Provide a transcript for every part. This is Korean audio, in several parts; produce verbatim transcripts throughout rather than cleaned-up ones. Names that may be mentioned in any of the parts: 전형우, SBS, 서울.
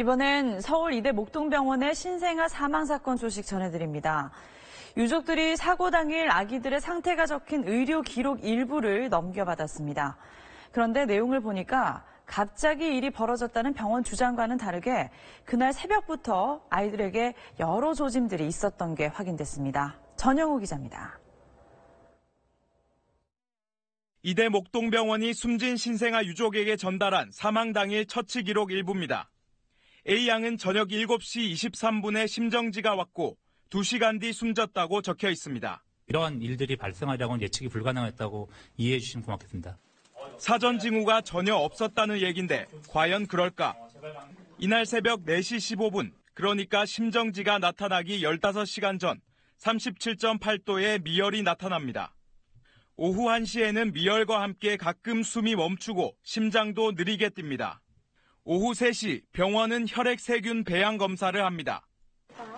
이번엔 서울 이대 목동병원의 신생아 사망 사건 소식 전해드립니다. 유족들이 사고 당일 아기들의 상태가 적힌 의료 기록 일부를 넘겨받았습니다. 그런데 내용을 보니까 갑자기 일이 벌어졌다는 병원 주장과는 다르게 그날 새벽부터 아이들에게 여러 조짐들이 있었던 게 확인됐습니다. 전형우 기자입니다. 이대 목동병원이 숨진 신생아 유족에게 전달한 사망 당일 처치 기록 일부입니다. A양은 저녁 일곱 시 이십삼 분에 심정지가 왔고 두 시간 뒤 숨졌다고 적혀 있습니다. 이러한 일들이 발생하려고는 예측이 불가능했다고 이해해 주시면 고맙겠습니다. 사전 징후가 전혀 없었다는 얘기인데 과연 그럴까? 이날 새벽 네 시 십오 분, 그러니까 심정지가 나타나기 열다섯 시간 전 삼십칠 점 팔 도의 미열이 나타납니다. 오후 한 시에는 미열과 함께 가끔 숨이 멈추고 심장도 느리게 뜁니다. 오후 세 시 병원은 혈액세균 배양 검사를 합니다.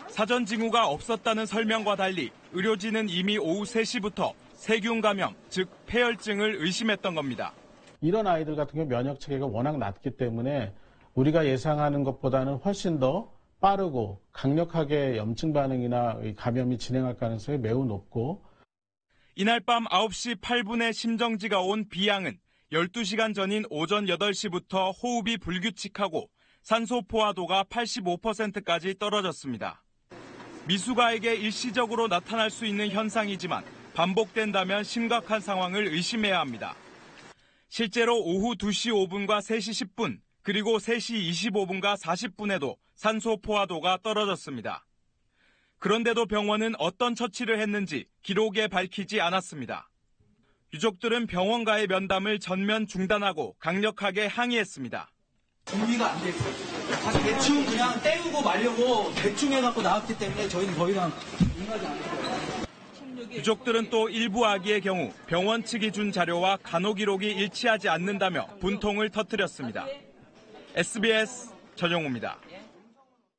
사전 징후가 없었다는 설명과 달리 의료진은 이미 오후 세 시부터 세균 감염, 즉 폐혈증을 의심했던 겁니다. 이런 아이들 같은 경우 면역 체계가 워낙 낮기 때문에 우리가 예상하는 것보다는 훨씬 더 빠르고 강력하게 염증 반응이나 감염이 진행할 가능성이 매우 높고. 이날 밤 아홉 시 팔 분에 심정지가 온 B양은 열두 시간 전인 오전 여덟 시부터 호흡이 불규칙하고 산소 포화도가 팔십오 퍼센트까지 떨어졌습니다. 미숙아에게 일시적으로 나타날 수 있는 현상이지만 반복된다면 심각한 상황을 의심해야 합니다. 실제로 오후 두 시 오 분과 세 시 십 분, 그리고 세 시 이십오 분과 사십 분에도 산소 포화도가 떨어졌습니다. 그런데도 병원은 어떤 처치를 했는지 기록에 밝히지 않았습니다. 유족들은 병원과의 면담을 전면 중단하고 강력하게 항의했습니다. 정리가 안 됐어요. 사실 대충 그냥 때우고 말려고 대충 해갖고 나왔기 때문에 저희는 더 이상 응하지 않았어요. 유족들은 또 일부 아기의 경우 병원 측이 준 자료와 간호 기록이 일치하지 않는다며 분통을 터뜨렸습니다. 에스비에스 전형우입니다.